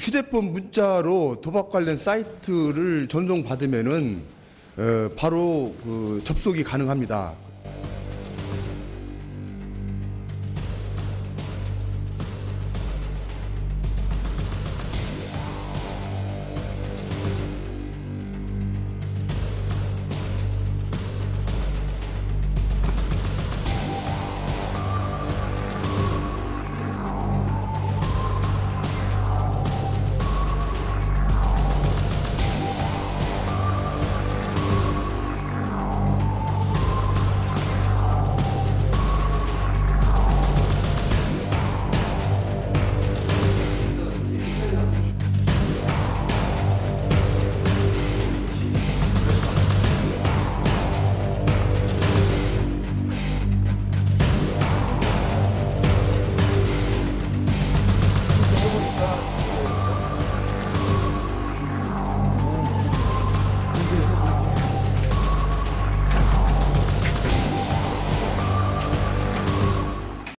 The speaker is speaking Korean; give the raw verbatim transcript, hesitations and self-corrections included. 휴대폰 문자로 도박 관련 사이트를 전송받으면은 바로 그 접속이 가능합니다.